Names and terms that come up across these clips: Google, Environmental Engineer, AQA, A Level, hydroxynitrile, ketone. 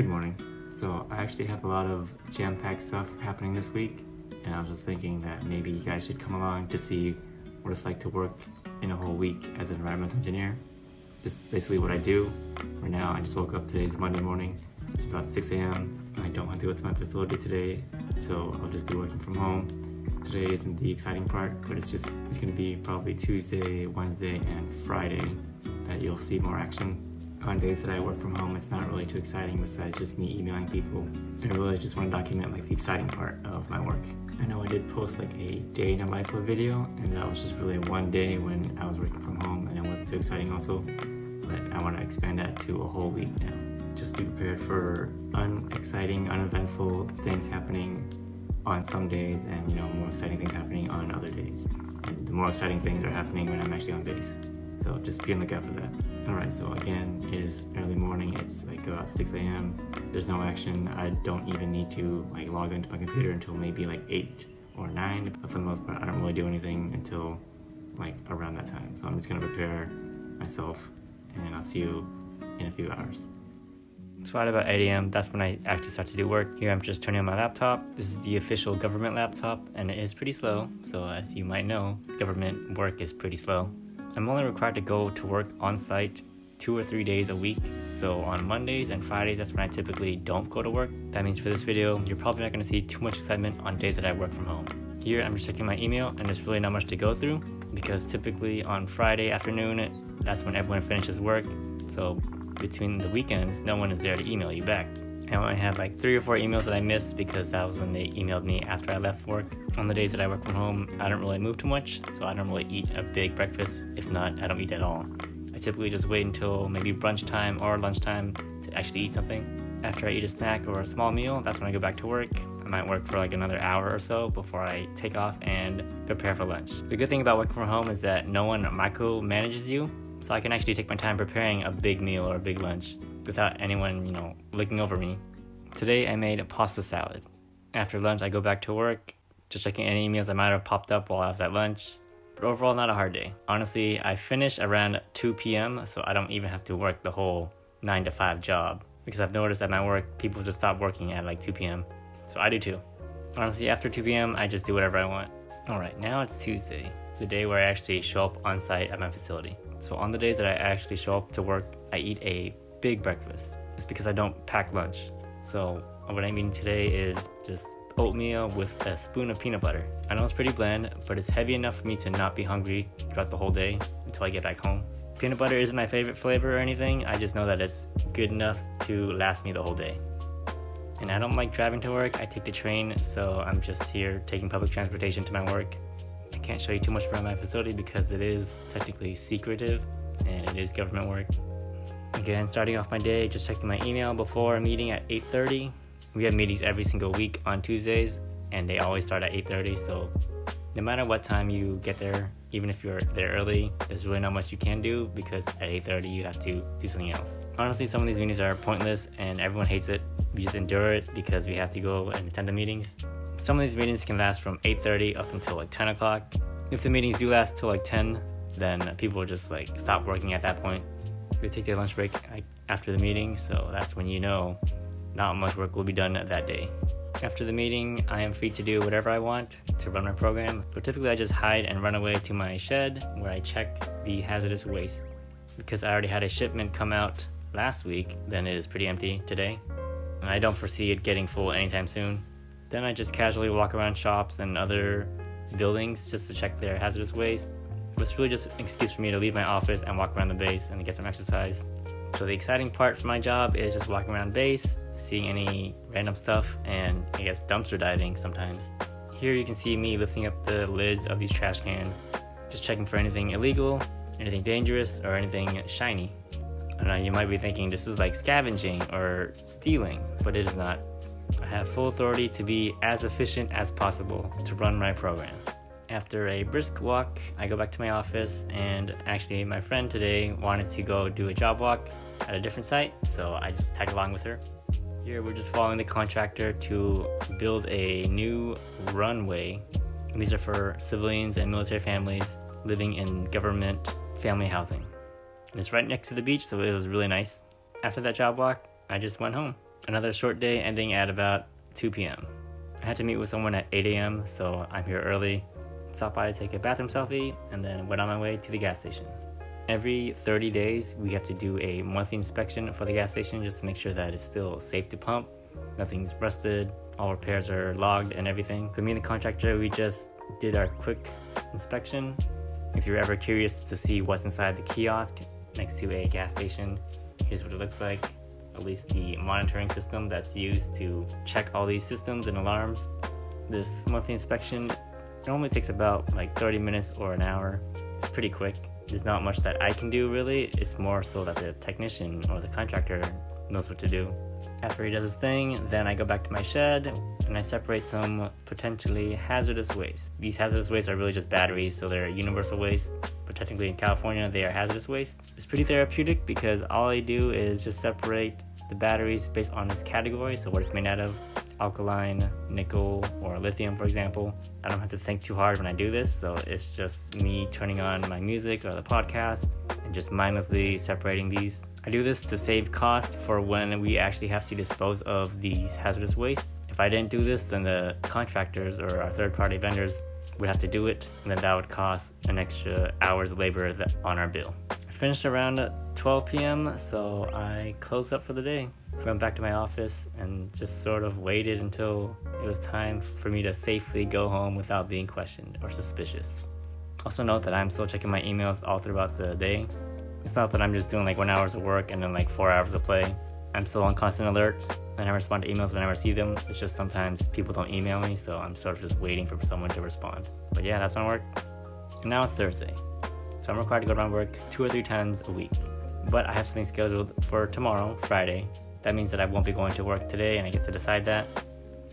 Good morning. So I actually have a lot of jam-packed stuff happening this week, and I was just thinking that maybe you guys should come along to see what it's like to work in a whole week as an environmental engineer. Just basically what I do. Right now, I just woke up. Today's Monday morning. It's about 6 a.m. I don't want to go to my facility today, so I'll just be working from home. Today isn't the exciting part, but it's going to be probably Tuesday, Wednesday, and Friday that you'll see more action. On days that I work from home, it's not really too exciting besides just me emailing people. And I really just want to document like the exciting part of my work. I know I did post like a day in a life video, and that was just really one day when I was working from home and it wasn't too exciting also. But I want to expand that to a whole week now. Just be prepared for unexciting, uneventful things happening on some days and, you know, more exciting things happening on other days. And the more exciting things are happening when I'm actually on base. So just be on the lookout for that. Alright, so again, it is early morning, it's like about 6 a.m. There's no action. I don't even need to like log into my computer until maybe like 8 or 9. But for the most part, I don't really do anything until like around that time. So I'm just going to prepare myself, and then I'll see you in a few hours. It's right about 8 a.m. That's when I actually start to do work. Here I'm just turning on my laptop. This is the official government laptop, and it is pretty slow. So as you might know, government work is pretty slow. I'm only required to go to work on site 2 or 3 days a week, so on Mondays and Fridays, that's when I typically don't go to work. That means for this video, you're probably not going to see too much excitement on days that I work from home. Here, I'm just checking my email, and there's really not much to go through, because typically on Friday afternoon, that's when everyone finishes work, so between the weekends, no one is there to email you back. I only had like 3 or 4 emails that I missed because that was when they emailed me after I left work. On the days that I work from home, I don't really move too much, so I don't really eat a big breakfast. If not, I don't eat at all. I typically just wait until maybe brunch time or lunchtime to actually eat something. After I eat a snack or a small meal, that's when I go back to work. I might work for like another hour or so before I take off and prepare for lunch. The good thing about working from home is that no one micromanages you, so I can actually take my time preparing a big meal or a big lunch without anyone, you know, looking over me. Today I made a pasta salad. After lunch I go back to work, just checking any emails that might have popped up while I was at lunch. But overall, not a hard day. Honestly, I finish around 2 p.m. so I don't even have to work the whole 9-to-5 job, because I've noticed at my work people just stop working at like 2 p.m. So I do too. Honestly, after 2 p.m. I just do whatever I want. Alright, now it's Tuesday, the day where I actually show up on site at my facility. So on the days that I actually show up to work, I eat a big breakfast. It's because I don't pack lunch. So what I'm eating today is just oatmeal with a spoon of peanut butter. I know it's pretty bland, but it's heavy enough for me to not be hungry throughout the whole day until I get back home. Peanut butter isn't my favorite flavor or anything, I just know that it's good enough to last me the whole day. And I don't like driving to work, I take the train, so I'm just here taking public transportation to my work. I can't show you too much around my facility because it is technically secretive and it is government work. Again, starting off my day, just checking my email before a meeting at 8:30. We have meetings every single week on Tuesdays, and they always start at 8:30, so no matter what time you get there, even if you're there early, there's really not much you can do because at 8:30 you have to do something else. Honestly, some of these meetings are pointless and everyone hates it. We just endure it because we have to go and attend the meetings. Some of these meetings can last from 8:30 up until like 10 o'clock. If the meetings do last till like 10, then people will just like stop working at that point. They take their lunch break after the meeting, so that's when you know not much work will be done that day. After the meeting, I am free to do whatever I want to run my program, but typically I just hide and run away to my shed where I check the hazardous waste. Because I already had a shipment come out last week, then it is pretty empty today, and I don't foresee it getting full anytime soon. Then I just casually walk around shops and other buildings just to check their hazardous waste. It's really just an excuse for me to leave my office and walk around the base and get some exercise. So the exciting part for my job is just walking around base, seeing any random stuff, and I guess dumpster diving sometimes. Here you can see me lifting up the lids of these trash cans, just checking for anything illegal, anything dangerous, or anything shiny. I know you might be thinking this is like scavenging or stealing, but it is not. I have full authority to be as efficient as possible to run my program. After a brisk walk, I go back to my office, and actually my friend today wanted to go do a job walk at a different site, so I just tag along with her. Here we're just following the contractor to build a new runway. And these are for civilians and military families living in government family housing. And it's right next to the beach, so it was really nice. After that job walk, I just went home. Another short day ending at about 2 p.m. I had to meet with someone at 8 a.m., so I'm here early. Stopped by to take a bathroom selfie, and then went on my way to the gas station. Every 30 days, we have to do a monthly inspection for the gas station just to make sure that it's still safe to pump, nothing's rusted, all repairs are logged and everything. So me and the contractor, we just did our quick inspection. If you're ever curious to see what's inside the kiosk next to a gas station, here's what it looks like. At least the monitoring system that's used to check all these systems and alarms. This monthly inspection normally takes about like 30 minutes or an hour. It's pretty quick. There's not much that I can do really. It's more so that the technician or the contractor knows what to do. After he does his thing, then I go back to my shed and I separate some potentially hazardous waste. These hazardous waste are really just batteries, so they're universal waste, but technically in California they are hazardous waste. It's pretty therapeutic because all I do is just separate the batteries based on this category, so what it's made out of, alkaline, nickel, or lithium, for example. I don't have to think too hard when I do this, so it's just me turning on my music or the podcast and just mindlessly separating these. I do this to save costs for when we actually have to dispose of these hazardous waste. If I didn't do this, then the contractors or our third-party vendors would have to do it, and then that would cost an extra hour's labor on our bill. I finished around 12 p.m., so I closed up for the day. Went back to my office and just sort of waited until it was time for me to safely go home without being questioned or suspicious. Also note that I'm still checking my emails all throughout the day. It's not that I'm just doing like 1 hour of work and then like 4 hours of play. I'm still on constant alert, and I respond to emails when I receive them. It's just sometimes people don't email me, so I'm sort of just waiting for someone to respond. But yeah, that's my work. And now it's Thursday, so I'm required to go to my work 2 or 3 times a week. But I have something scheduled for tomorrow, Friday. That means that I won't be going to work today, and I get to decide that.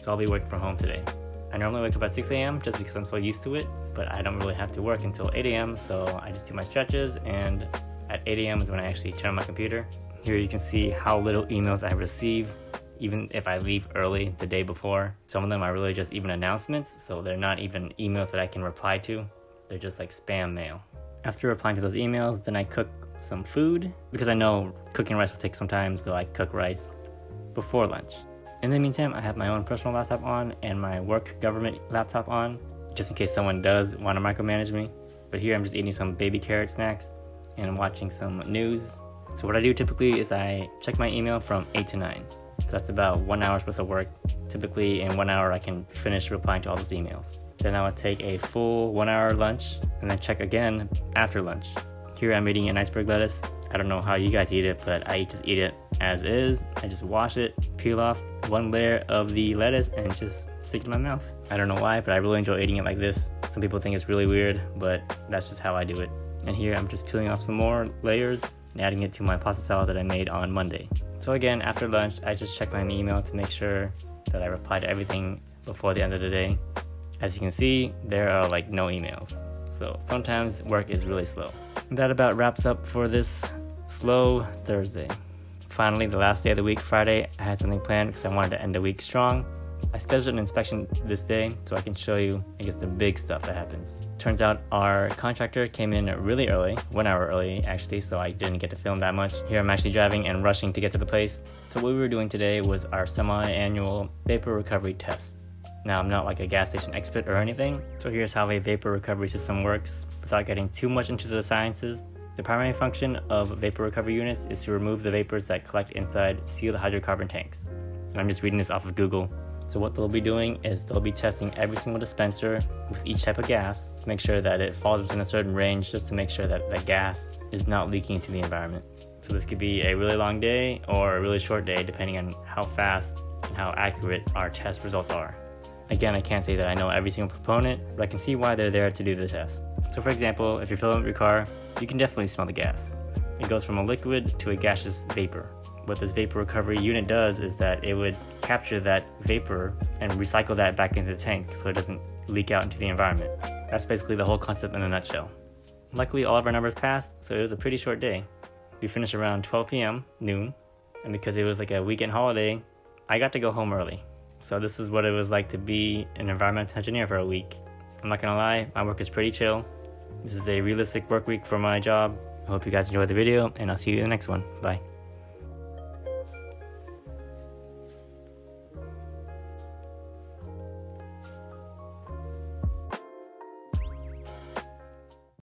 So I'll be working from home today. I normally wake up at 6 a.m. just because I'm so used to it, but I don't really have to work until 8 a.m. So I just do my stretches, and at 8 a.m. is when I actually turn on my computer. Here you can see how little emails I receive, even if I leave early the day before. Some of them are really just even announcements, so they're not even emails that I can reply to. They're just like spam mail. After replying to those emails, then I cook some food, because I know cooking rice will take some time, so I cook rice before lunch. In the meantime, I have my own personal laptop on and my work government laptop on, just in case someone does want to micromanage me. But here I'm just eating some baby carrot snacks and I'm watching some news. So what I do typically is I check my email from 8 to 9. So that's about 1 hour's worth of work. Typically in 1 hour I can finish replying to all those emails. Then I would take a full 1 hour lunch and then check again after lunch. Here I'm eating an iceberg lettuce. I don't know how you guys eat it, but I just eat it as is. I just wash it, peel off one layer of the lettuce and just stick it in my mouth. I don't know why, but I really enjoy eating it like this. Some people think it's really weird, but that's just how I do it. And here I'm just peeling off some more layers and adding it to my pasta salad that I made on Monday. So again, after lunch, I just check my email to make sure that I reply to everything before the end of the day. As you can see, there are like no emails. So sometimes work is really slow. And that about wraps up for this slow Thursday. Finally, the last day of the week, Friday, I had something planned because I wanted to end the week strong. I scheduled an inspection this day so I can show you, I guess, the big stuff that happens. Turns out our contractor came in really early, 1 hour early actually, so I didn't get to film that much. Here I'm actually driving and rushing to get to the place. So what we were doing today was our semi-annual vapor recovery test. Now, I'm not like a gas station expert or anything, so here's how a vapor recovery system works without getting too much into the sciences. The primary function of vapor recovery units is to remove the vapors that collect inside sealed hydrocarbon tanks. And I'm just reading this off of Google. So what they'll be doing is they'll be testing every single dispenser with each type of gas to make sure that it falls within a certain range, just to make sure that the gas is not leaking into the environment. So this could be a really long day or a really short day, depending on how fast and how accurate our test results are. Again, I can't say that I know every single proponent, but I can see why they're there to do the test. So for example, if you're filling up your car, you can definitely smell the gas. It goes from a liquid to a gaseous vapor. What this vapor recovery unit does is that it would capture that vapor and recycle that back into the tank so it doesn't leak out into the environment. That's basically the whole concept in a nutshell. Luckily, all of our numbers passed, so it was a pretty short day. We finished around 12 p.m., noon, and because it was like a weekend holiday, I got to go home early. So this is what it was like to be an environmental engineer for a week. I'm not gonna lie, my work is pretty chill. This is a realistic work week for my job. I hope you guys enjoyed the video, and I'll see you in the next one. Bye.